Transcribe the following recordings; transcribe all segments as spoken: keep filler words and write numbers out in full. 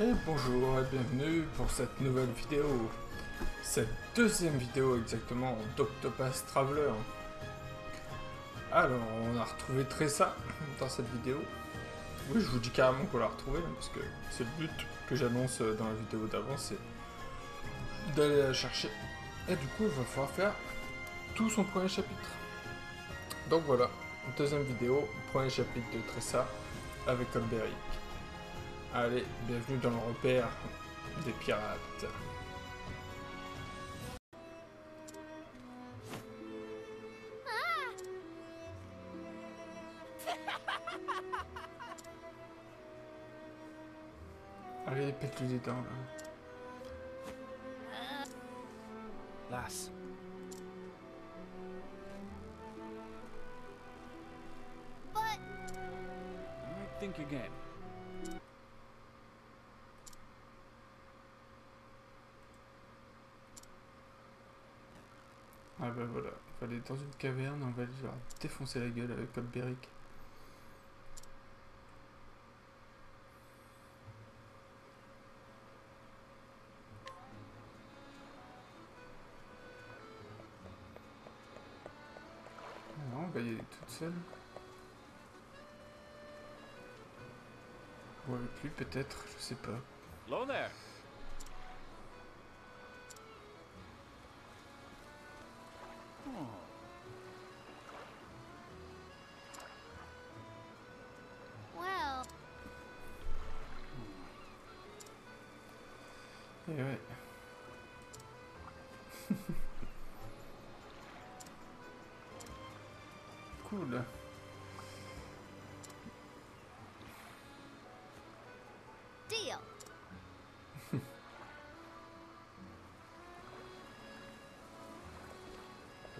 Et bonjour et bienvenue pour cette nouvelle vidéo, cette deuxième vidéo exactement d'Octopath Traveler. Alors on a retrouvé Tressa dans cette vidéo. Oui, je vous dis carrément qu'on l'a retrouvé parce que c'est le but que j'annonce dans la vidéo d'avant, c'est d'aller la chercher. Et du coup il va falloir faire tout son premier chapitre. Donc voilà, deuxième vidéo, premier chapitre de Tressa avec Olbéric. Allez, bienvenue dans le repère des pirates. Allez, pète-lui des dents là. Lass. Think again. Ah bah voilà, il fallait dans une caverne, on va lui défoncer la gueule avec Olbéric. Non, on va y aller toute seule. Ou avec lui peut-être, je sais pas. Hello there. Et ouais. Cool. Deal.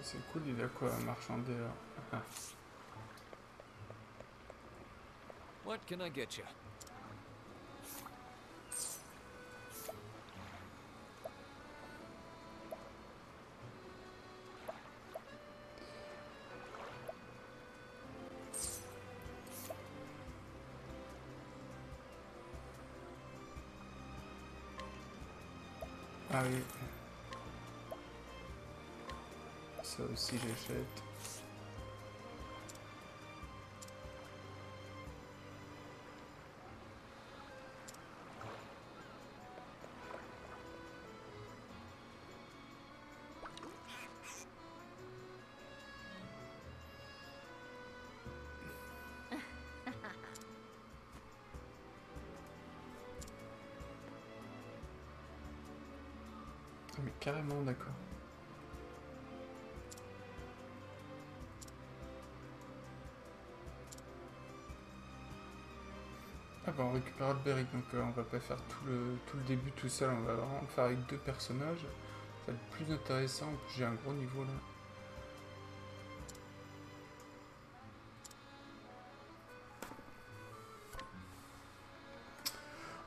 C'est cool, il a quoi, un marchandeur. What can I get you? Ah oui. Ça aussi j'achète. Mais carrément d'accord. Ah bah on récupère Olbéric, donc euh, on va pas faire tout le, tout le début tout seul, on va vraiment faire avec deux personnages. Ça va être plus intéressant, j'ai un gros niveau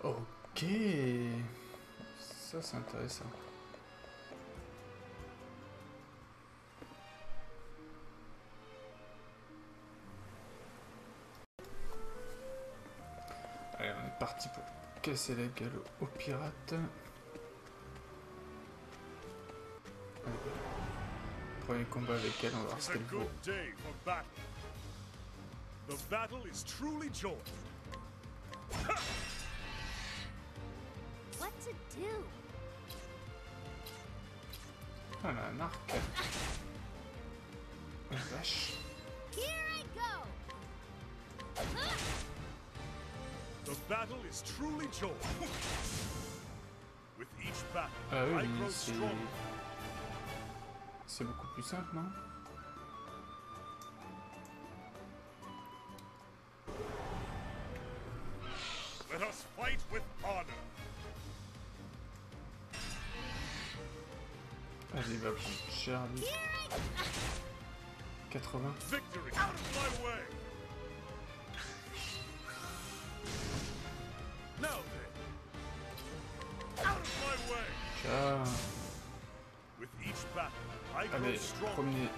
là. Ok, ça c'est intéressant. Parti pour casser la gueule aux pirates. Premier combat avec elle, on va rester le beau. The battle is truly joyful. What to do? Ah là, un arc. La vache. The battle is truly joyful. With each battle, ah oui, I grow stronger. C'est beaucoup plus simple, non? Let us fight with honor. Allez, va plus Charlie. quatre-vingts. Victory out of my way. Ah. Allez, premier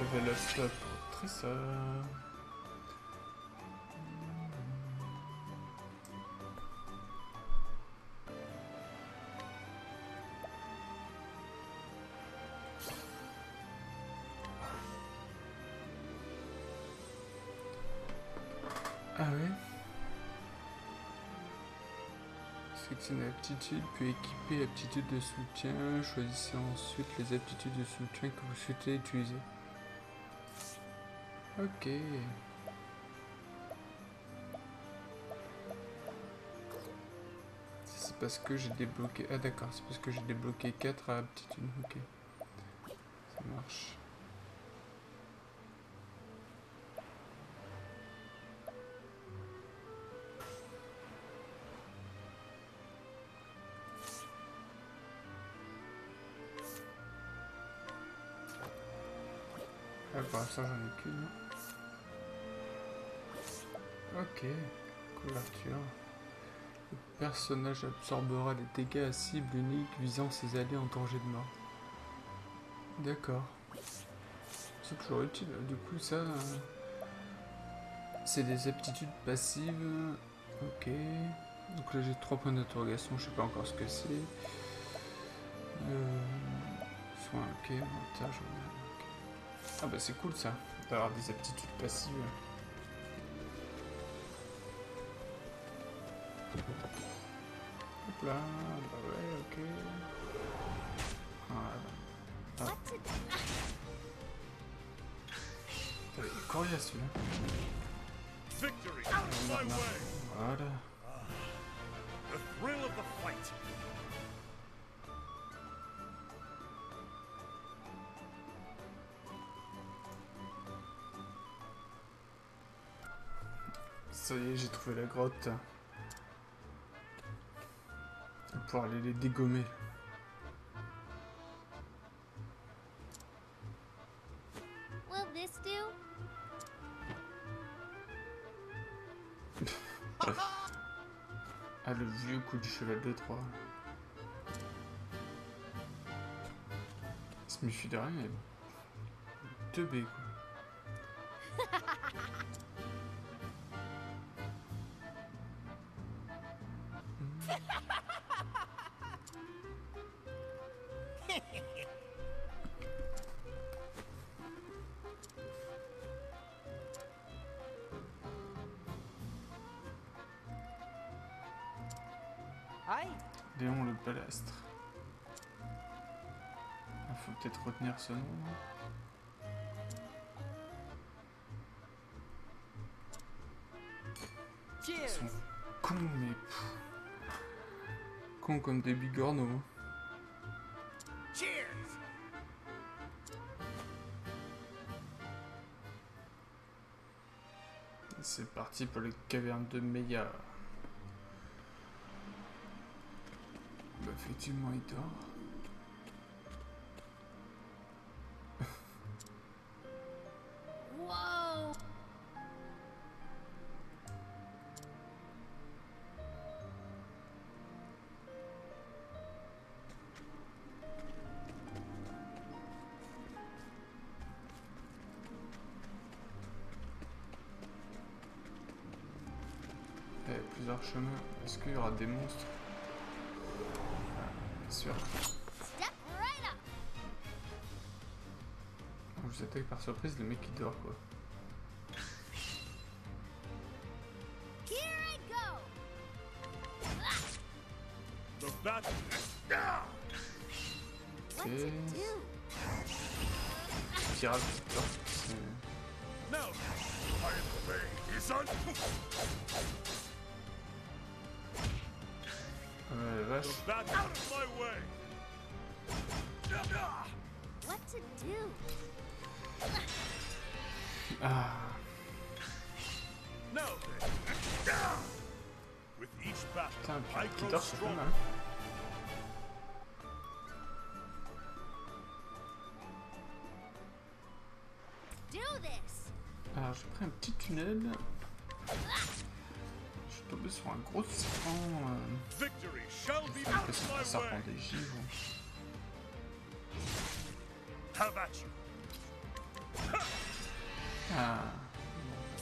level up pour Tressa. Ah ouais? C'est une aptitude, puis équiper aptitude de soutien. Choisissez ensuite les aptitudes de soutien que vous souhaitez utiliser. Ok. C'est parce que j'ai débloqué... Ah d'accord, c'est parce que j'ai débloqué quatre à aptitude. Ok. Ça marche. Ah, pour l'instant, j'en ai qu'une. Ok, couverture. Le personnage absorbera des dégâts à cible unique visant ses alliés en danger de mort. D'accord. C'est toujours utile. Du coup, ça... c'est des aptitudes passives. Ok. Donc là, j'ai trois points d'interrogation. Je sais pas encore ce que c'est. Euh... Soin, ok. Montage, on a... Ah bah c'est cool ça, d'avoir des aptitudes passives. Hop là, bah ouais, ok. Voilà. Il est coriace celui-là. Voilà. Voilà. Ça y est, j'ai trouvé la grotte. Pour aller les dégommer. Will this do? Ah, le vieux coup du cheval de Troie. Il se méfie de rien, mais... deux baies, quoi. Léon le Bastra. Il faut peut-être retenir ce nom. Ils sont cons, mais... cons comme des bigorneaux. C'est parti pour les cavernes de Meia. Bah effectivement il dort. Wow. Il y a plusieurs chemins. Est-ce qu'il y aura des monstres? Sûr. On vous attaque par surprise, le mec qui dort quoi. Okay. Pirate qui dort. Ouais, vache. Ah. Putain, un pirate qui dort, c'est pas mal. Alors, j'ai pris un petit tunnel. Tombé sur un gros serpent, euh... un serpent des givres. Ah. Ah, je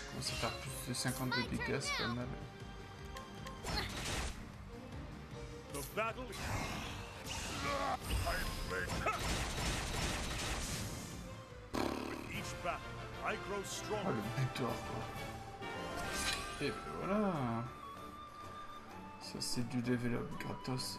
commence à faire plus de cinquante de dégâts, c'est pas mal. Oh, le buteur, quoi. Et ben voilà. Ça, c'est du level up gratos.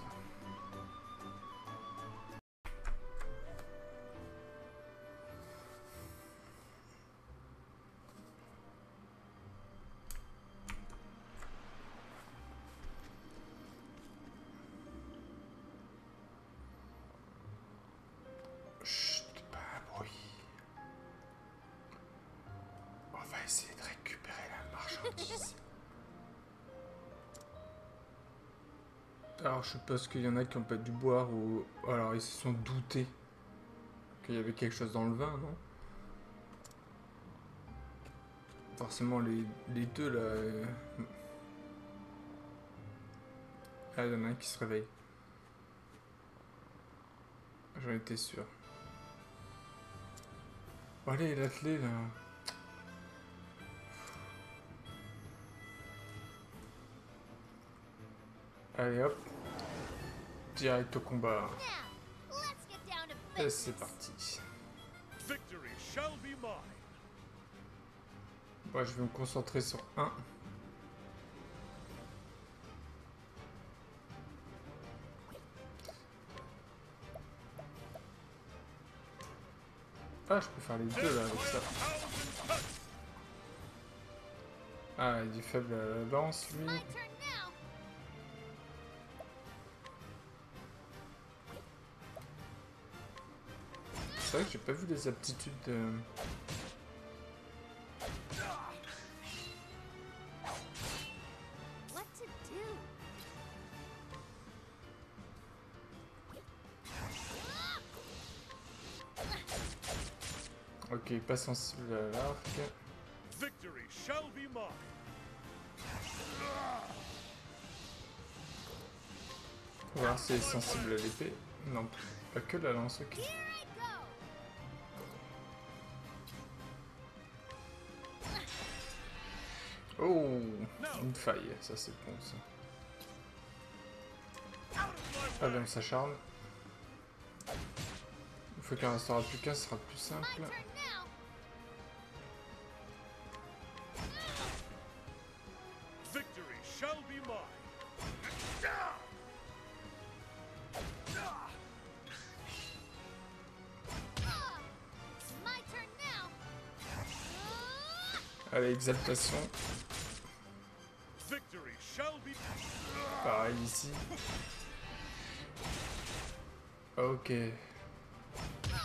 Alors je suppose qu'il y en a qui n'ont pas dû boire ou alors ils se sont doutés qu'il y avait quelque chose dans le vin, non? Forcément les, les deux là... Euh... Ah, il y en a un qui se réveille. J'en étais sûr. Bon, allez, l'athlé là... Allez hop, direct au combat. Et c'est parti. Moi je vais me concentrer sur un. Ah, je peux faire les deux là avec ça. Ah, il est faible à la balance lui. C'est vrai que j'ai pas vu les aptitudes. Euh... Ok, pas sensible à l'arc. Victory shall be mine. On va voir si elle est sensible à l'épée. Non, pas que la lance, ok. Oh, une faille, ça c'est bon ça. Ah ben on s'acharne. Une fois qu'il en restera plus qu'un, ce sera plus simple. Allez, exaltation. Pareil ici. Ok. Il est pas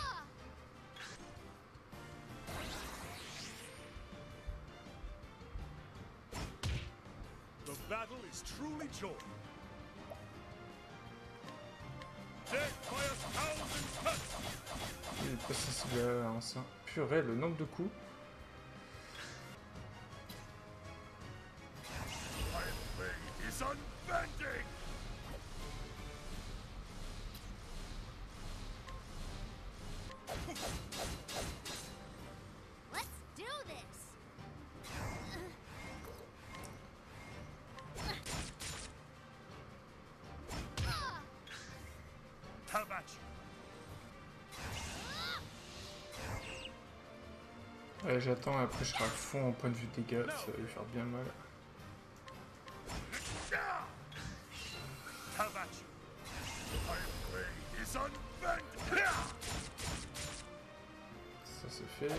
sensible à la lance. Purée, le nombre de coups. Allez, j'attends, après je serai à fond en point de vue dégâts, ça va lui faire bien mal. Ça c'est fait.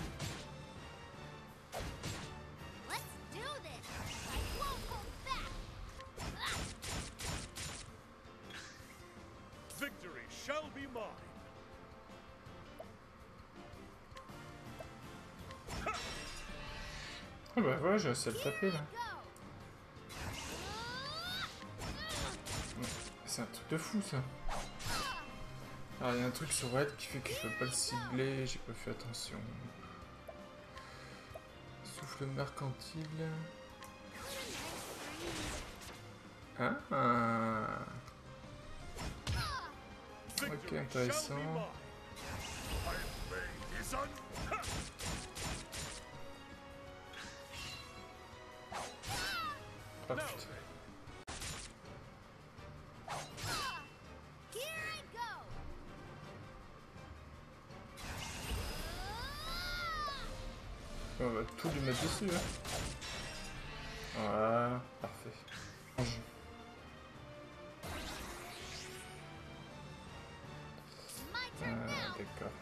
Ah bah voilà, j'ai assez à le taper là. C'est un truc de fou ça. Alors il y a un truc sur Red qui fait que je peux pas le cibler, j'ai pas fait attention. Souffle mercantile. Hein ah. Ok, intéressant. Ah, putain. On va tout lui mettre dessus. Hein. Voilà, parfait. Ah, d'accord.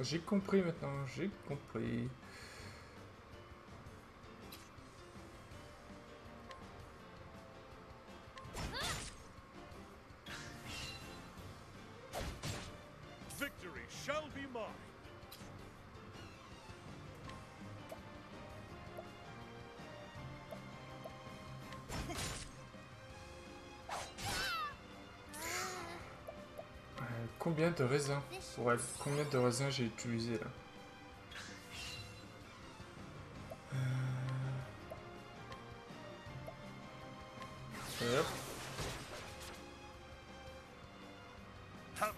J'ai compris maintenant, j'ai compris. Combien de raisins pour elle? Combien de raisins j'ai utilisé là? Euh... Hop.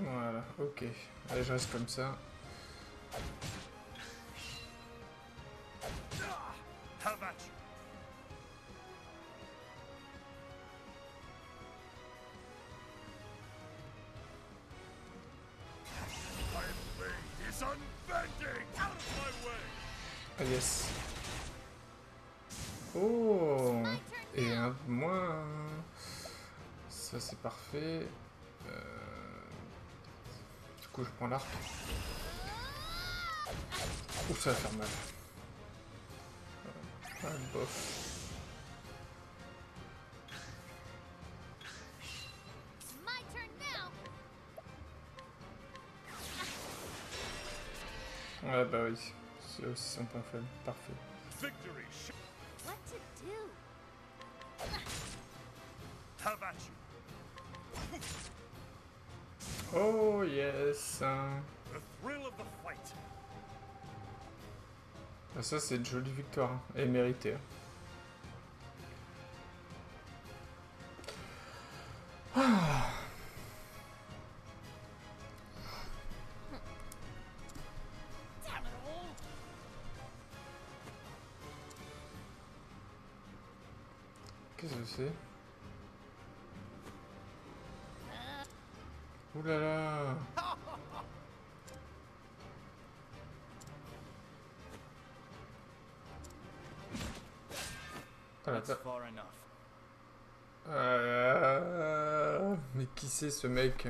Voilà, ok. Allez, je reste comme ça. Yes. Oh, et un de moins. Ça c'est parfait. Euh... Du coup je prends l'arc. Ouh, ça va faire mal. Ah, bof. Ouais bah oui. C'est aussi son point faible, parfait. Oh yes. Ah, ça c'est une jolie victoire, hein. Et méritée. Hein. Qu'est-ce que c'est? Ouh là là! Ah là, euh... mais qui c'est ce mec?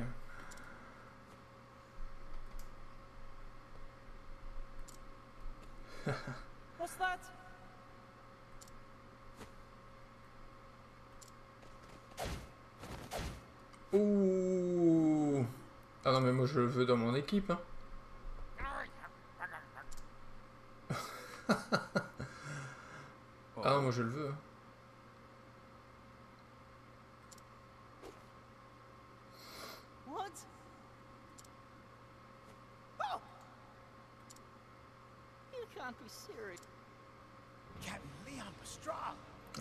Ouh. Ah non mais moi je le veux dans mon équipe, hein. Ah non, moi je le veux.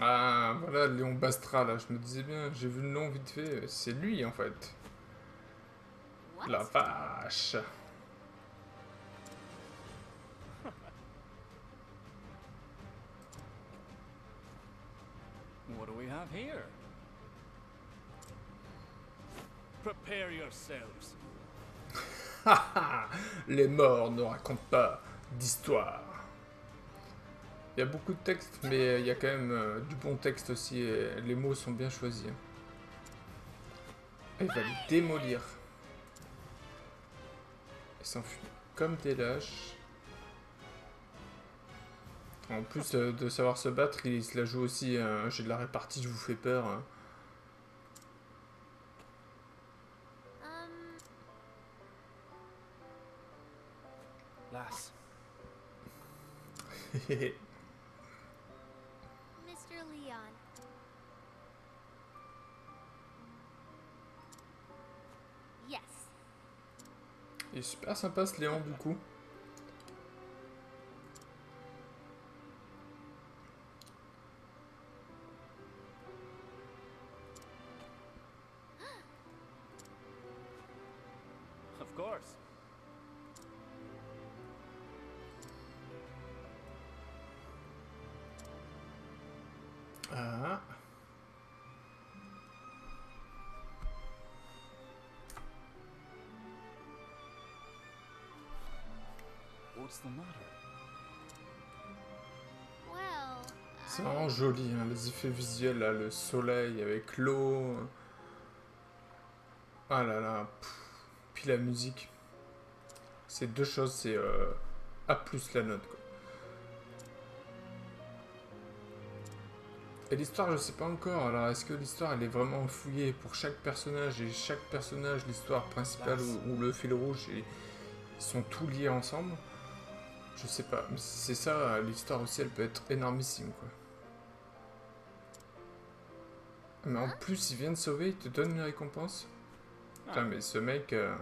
Ah voilà, Léon Bastra là, je me disais bien, j'ai vu le nom vite fait, c'est lui en fait. La vache. What do we have here? Prepare yourselves. Les morts ne racontent pas d'histoire. Il y a beaucoup de textes, mais il y a quand même euh, du bon texte aussi, et les mots sont bien choisis. Et il va le démolir. Il s'enfuit comme des lâches. En plus euh, de savoir se battre, il se la joue aussi. Euh, j'ai de la répartie, je vous fais peur. Hein. Lass. Il est super sympa ce Léon du coup. Of course. Ah. What's the matter? Well, c'est vraiment joli, hein, les effets visuels, là, le soleil avec l'eau. Ah là là, pff. Puis la musique. C'est deux choses, c'est euh, A plus la note, quoi. Et l'histoire, je sais pas encore. Alors, est-ce que l'histoire, elle est vraiment fouillée pour chaque personnage et chaque personnage, l'histoire principale ou, ou le fil rouge, et ils sont tous liés ensemble? Je sais pas. Mais si c'est ça, l'histoire aussi, elle peut être énormissime, quoi. Mais en plus, il vient de sauver, il te donne une récompense. Putain, mais ce mec, euh,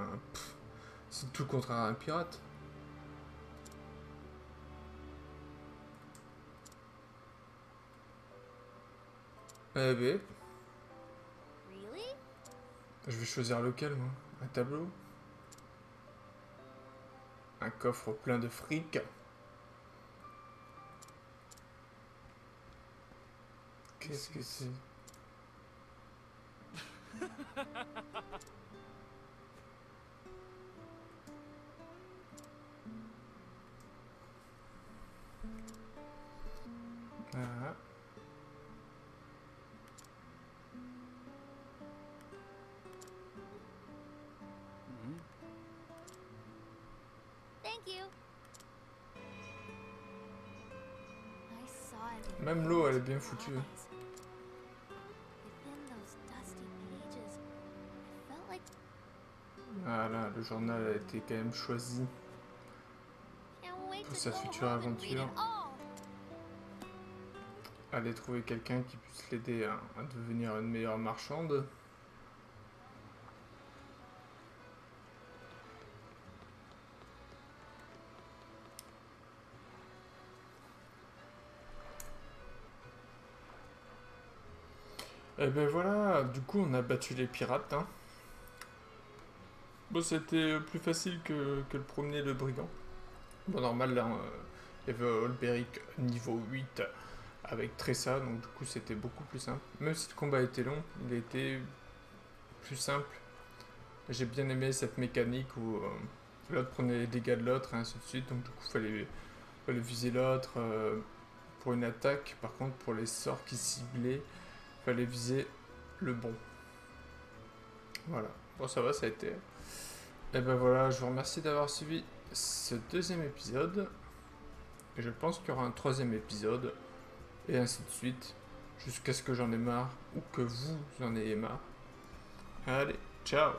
c'est tout le contraire à un pirate. Eh ben. Je vais choisir lequel, moi. Un tableau. Un coffre plein de fric. Qu'est-ce que c'est? Ah. Même l'eau, elle est bien foutue. Ah là, le journal a été quand même choisi pour sa future aventure. Aller trouver quelqu'un qui puisse l'aider à, à devenir une meilleure marchande. Et ben voilà, du coup on a battu les pirates, hein. Bon, c'était plus facile que, que le promener le brigand. Bon, normal, là, il y avait Olbéric niveau huit avec Tressa, donc du coup c'était beaucoup plus simple. Même si le combat était long, il était plus simple. J'ai bien aimé cette mécanique où euh, l'autre prenait les dégâts de l'autre, et ainsi de suite, donc du coup il fallait, fallait viser l'autre euh, pour une attaque. Par contre, pour les sorts qui ciblaient, fallait viser le bon. Voilà. Bon, ça va, ça a été. Et ben voilà, je vous remercie d'avoir suivi ce deuxième épisode. Et je pense qu'il y aura un troisième épisode. Et ainsi de suite. Jusqu'à ce que j'en ai marre. Ou que vous en ayez marre. Allez, ciao!